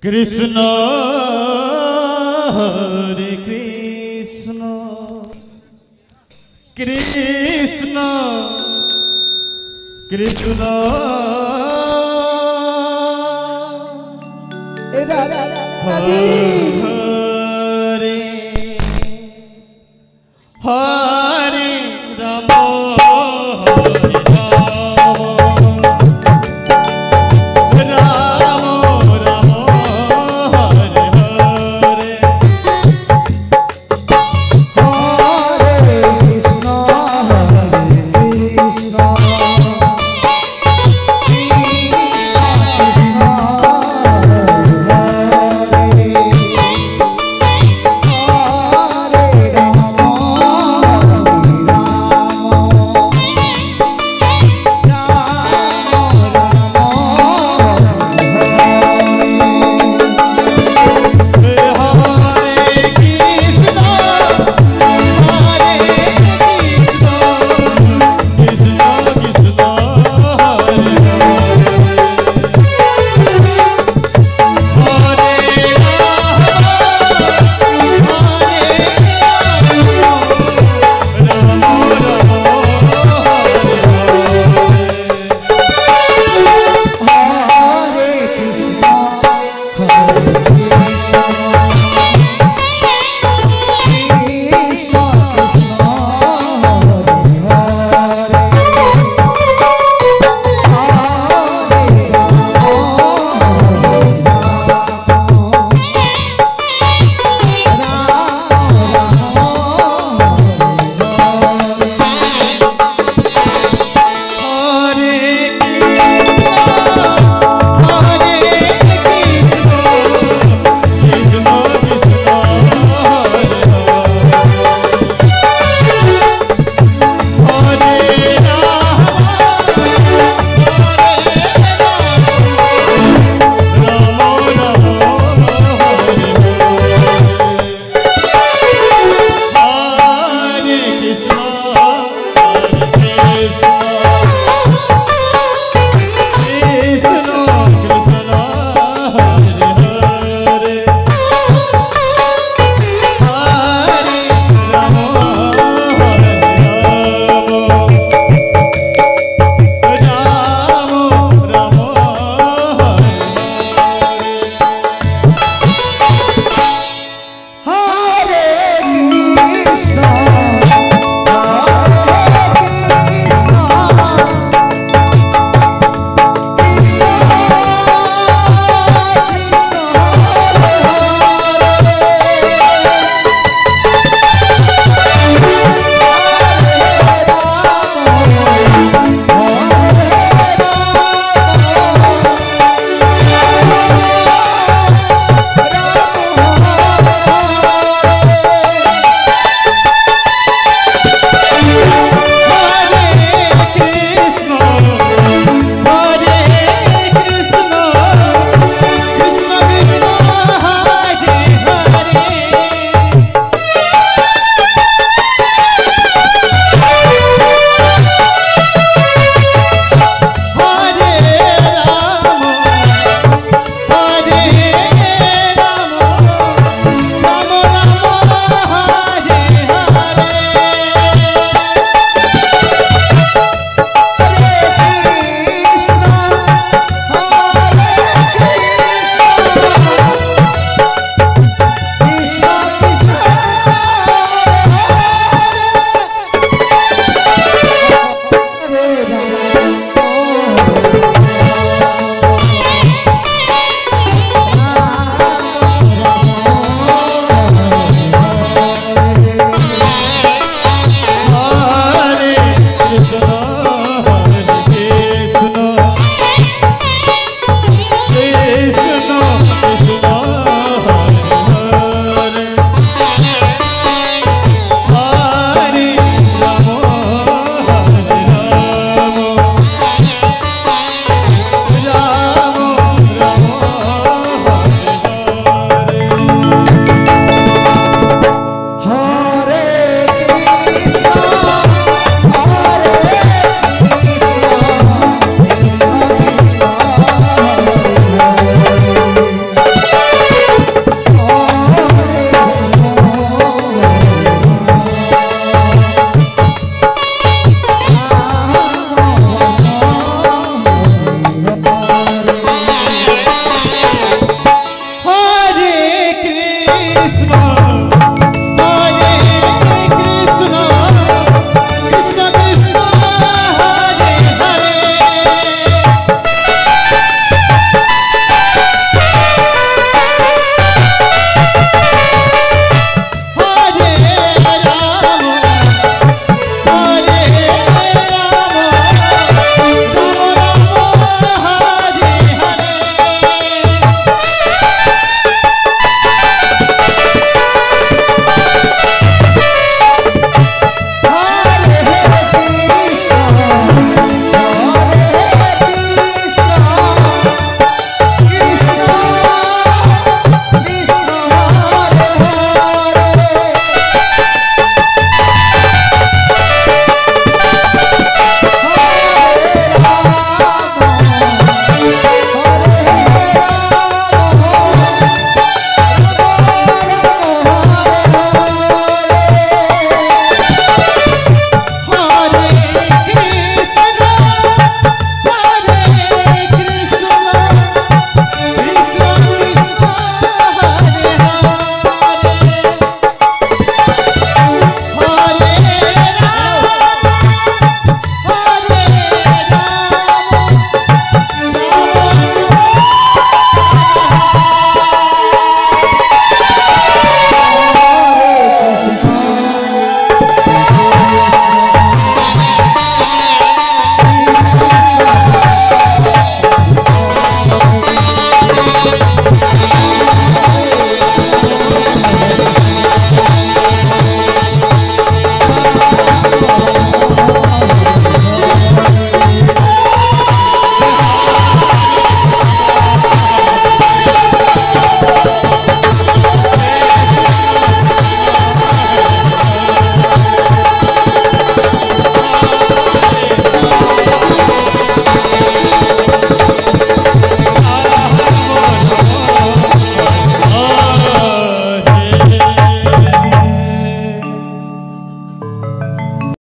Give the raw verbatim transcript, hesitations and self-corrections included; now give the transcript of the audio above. Krishna, Hare Krishna, Krishna, Krishna, Hare Hare.